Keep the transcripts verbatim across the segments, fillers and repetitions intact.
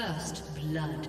First blood.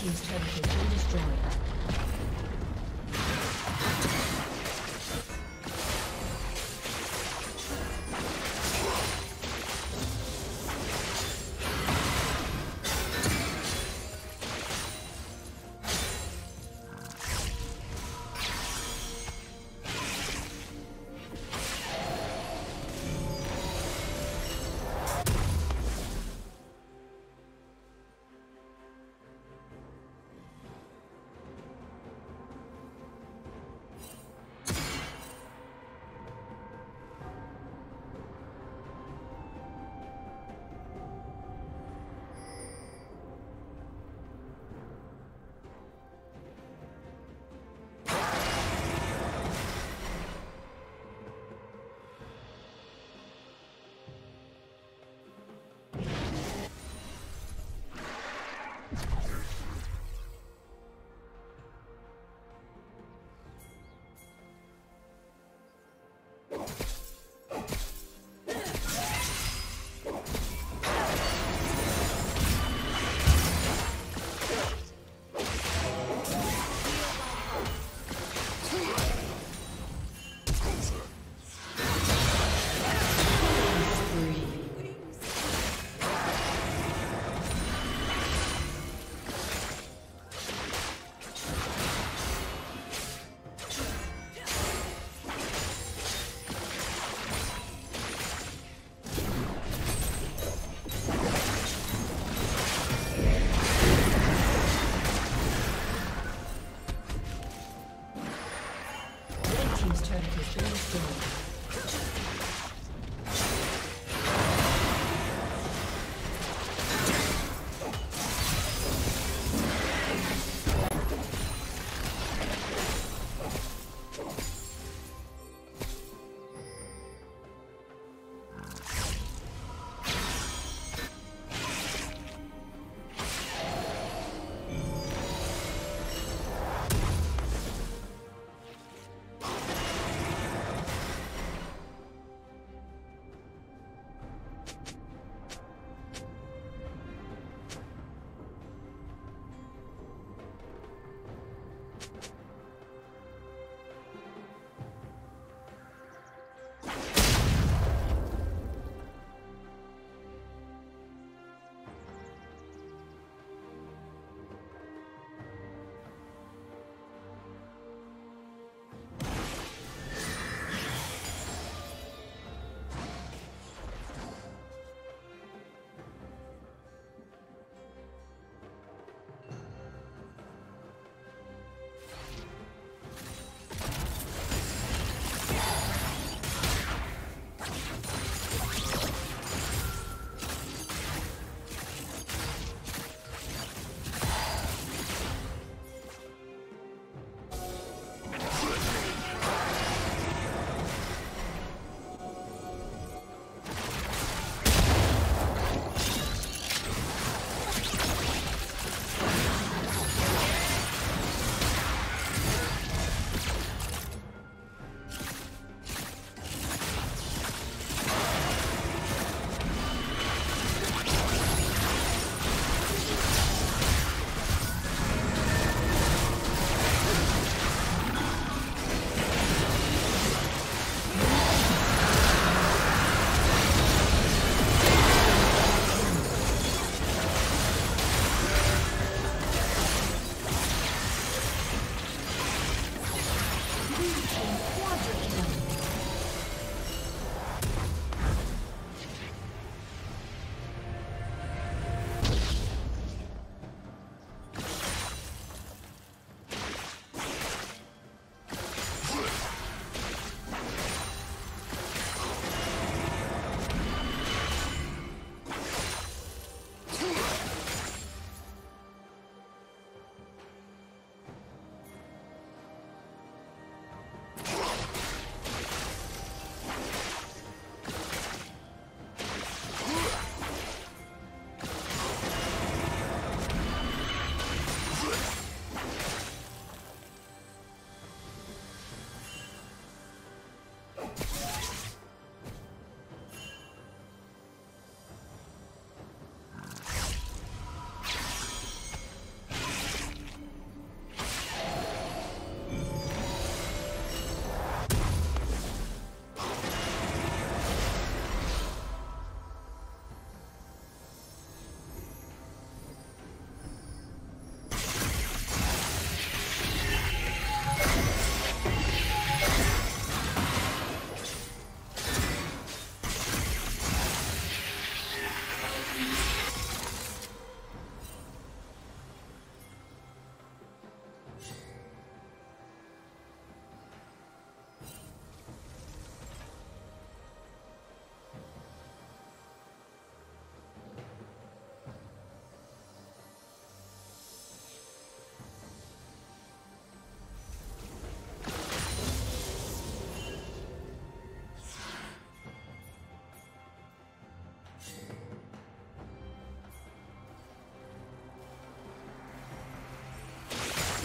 team's turret has been destroyed.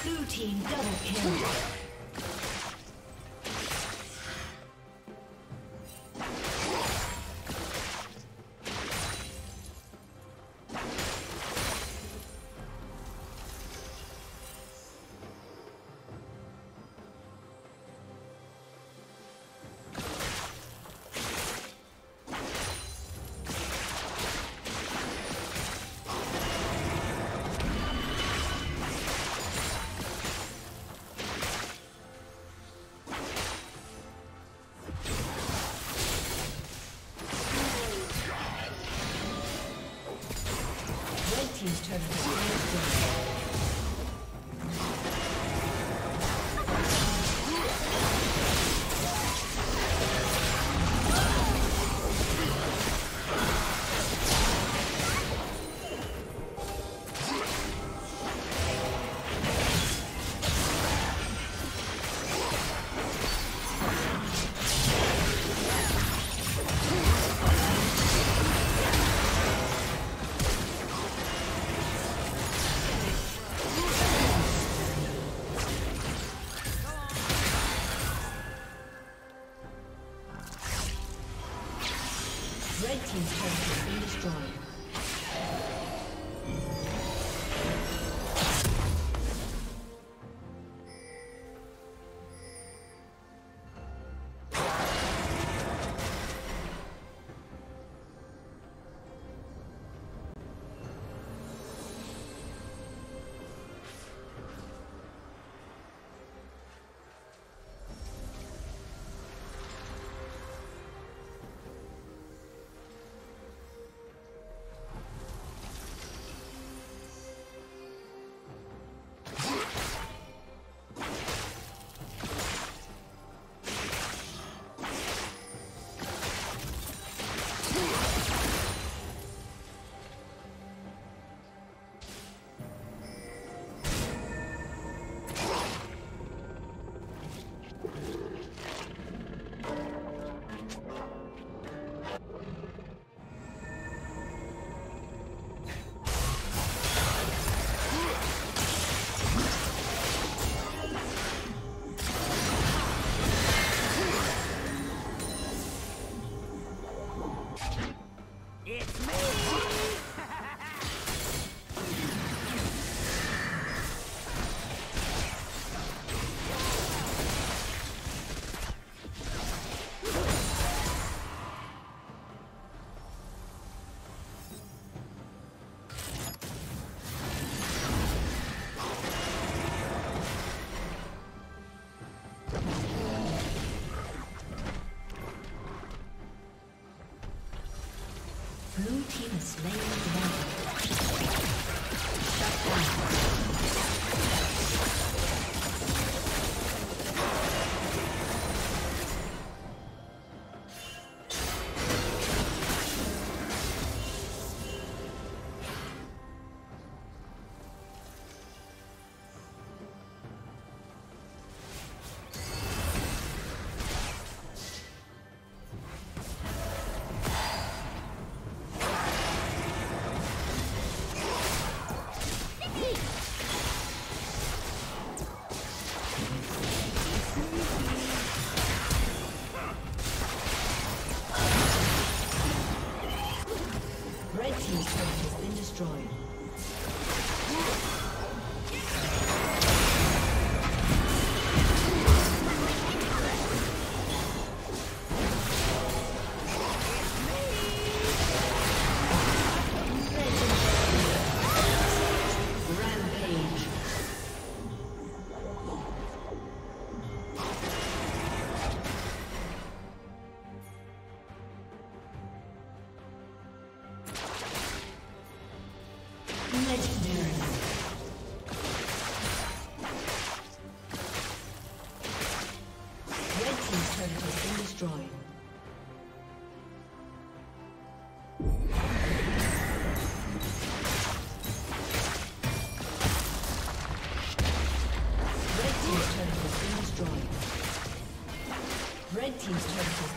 Blue team double kill. He's trying to Red team's turret has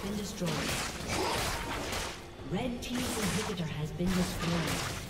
been destroyed. Red team's inhibitor has been destroyed.